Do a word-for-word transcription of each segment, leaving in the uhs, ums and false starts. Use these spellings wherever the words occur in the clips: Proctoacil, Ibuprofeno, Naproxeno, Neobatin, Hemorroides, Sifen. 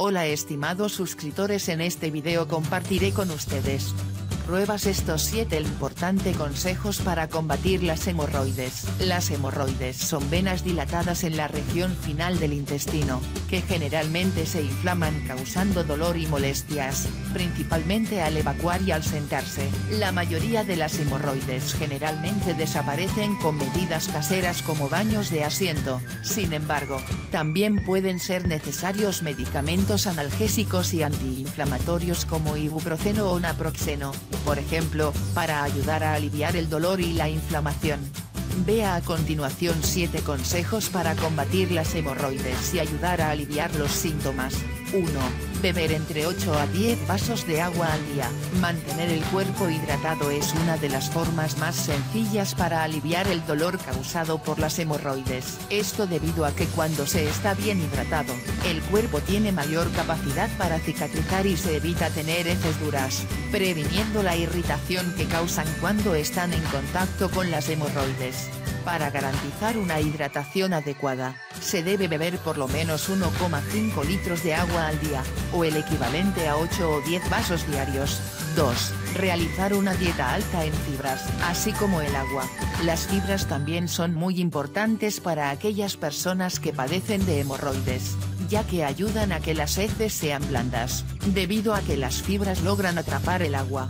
Hola estimados suscriptores, en este video compartiré con ustedes pruebas estos siete importantes consejos para combatir las hemorroides. Las hemorroides son venas dilatadas en la región final del intestino, que generalmente se inflaman causando dolor y molestias, principalmente al evacuar y al sentarse. La mayoría de las hemorroides generalmente desaparecen con medidas caseras como baños de asiento. Sin embargo, también pueden ser necesarios medicamentos analgésicos y antiinflamatorios como ibuprofeno o naproxeno, por ejemplo, para ayudar a aliviar el dolor y la inflamación. Vea a continuación siete consejos para combatir las hemorroides y ayudar a aliviar los síntomas. uno. Beber entre ocho a diez vasos de agua al día. Mantener el cuerpo hidratado es una de las formas más sencillas para aliviar el dolor causado por las hemorroides. Esto debido a que cuando se está bien hidratado, el cuerpo tiene mayor capacidad para cicatrizar y se evita tener heces duras, previniendo la irritación que causan cuando están en contacto con las hemorroides. Para garantizar una hidratación adecuada, se debe beber por lo menos uno coma cinco litros de agua al día, o el equivalente a ocho o diez vasos diarios. dos. Realizar una dieta alta en fibras, así como el agua. Las fibras también son muy importantes para aquellas personas que padecen de hemorroides, ya que ayudan a que las heces sean blandas, debido a que las fibras logran atrapar el agua.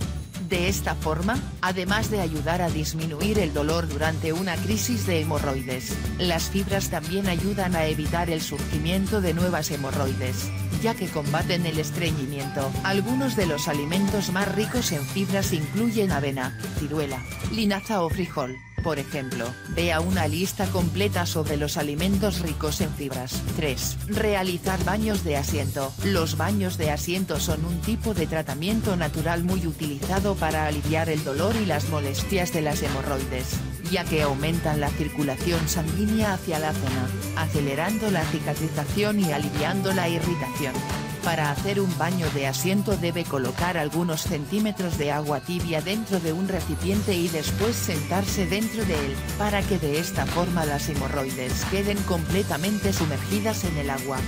De esta forma, además de ayudar a disminuir el dolor durante una crisis de hemorroides, las fibras también ayudan a evitar el surgimiento de nuevas hemorroides, ya que combaten el estreñimiento. Algunos de los alimentos más ricos en fibras incluyen avena, ciruela, linaza o frijol, por ejemplo. Vea una lista completa sobre los alimentos ricos en fibras. tres. Realizar baños de asiento. Los baños de asiento son un tipo de tratamiento natural muy utilizado para aliviar el dolor y las molestias de las hemorroides, ya que aumentan la circulación sanguínea hacia la zona, acelerando la cicatrización y aliviando la irritación. Para hacer un baño de asiento debe colocar algunos centímetros de agua tibia dentro de un recipiente y después sentarse dentro de él, para que de esta forma las hemorroides queden completamente sumergidas en el agua.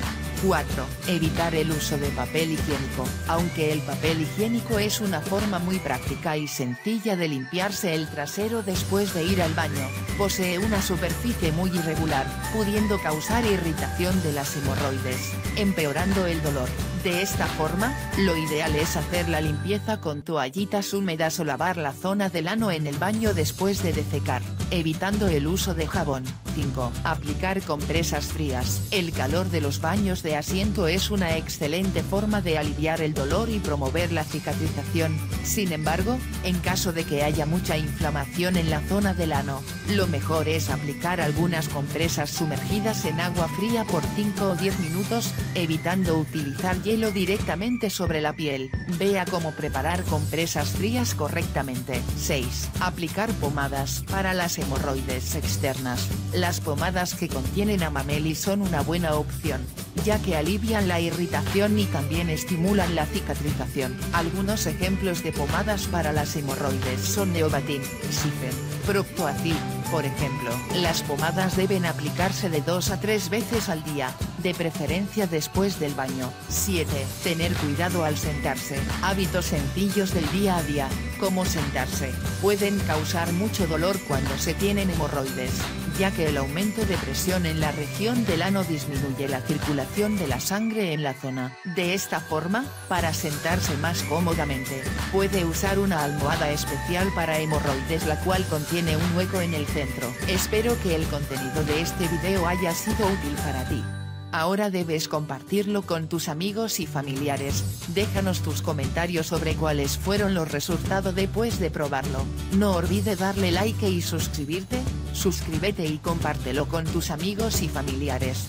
cuatro. Evitar el uso de papel higiénico. Aunque el papel higiénico es una forma muy práctica y sencilla de limpiarse el trasero después de ir al baño, posee una superficie muy irregular, pudiendo causar irritación de las hemorroides, empeorando el dolor. De esta forma, lo ideal es hacer la limpieza con toallitas húmedas o lavar la zona del ano en el baño después de defecar, evitando el uso de jabón. cinco. Aplicar compresas frías. El calor de los baños de asiento es una excelente forma de aliviar el dolor y promover la cicatrización. Sin embargo, en caso de que haya mucha inflamación en la zona del ano, lo mejor es aplicar algunas compresas sumergidas en agua fría por cinco o diez minutos, evitando utilizar hielo directamente sobre la piel. Vea cómo preparar compresas frías correctamente. seis. Aplicar pomadas para las hemorroides externas. Las pomadas que contienen amameli son una buena opción, ya que alivian la irritación y también estimulan la cicatrización. Algunos ejemplos de pomadas para las hemorroides son Neobatin, Sifen, Proctoacil, por ejemplo. Las pomadas deben aplicarse de dos a tres veces al día, de preferencia después del baño. siete. Tener cuidado al sentarse. Hábitos sencillos del día a día, como sentarse, pueden causar mucho dolor cuando se tienen hemorroides, ya que el aumento de presión en la región del ano disminuye la circulación de la sangre en la zona. De esta forma, para sentarse más cómodamente, puede usar una almohada especial para hemorroides la cual contiene un hueco en el centro. Espero que el contenido de este video haya sido útil para ti. Ahora debes compartirlo con tus amigos y familiares. Déjanos tus comentarios sobre cuáles fueron los resultados después de probarlo. No olvides darle like y suscribirte. Suscríbete y compártelo con tus amigos y familiares.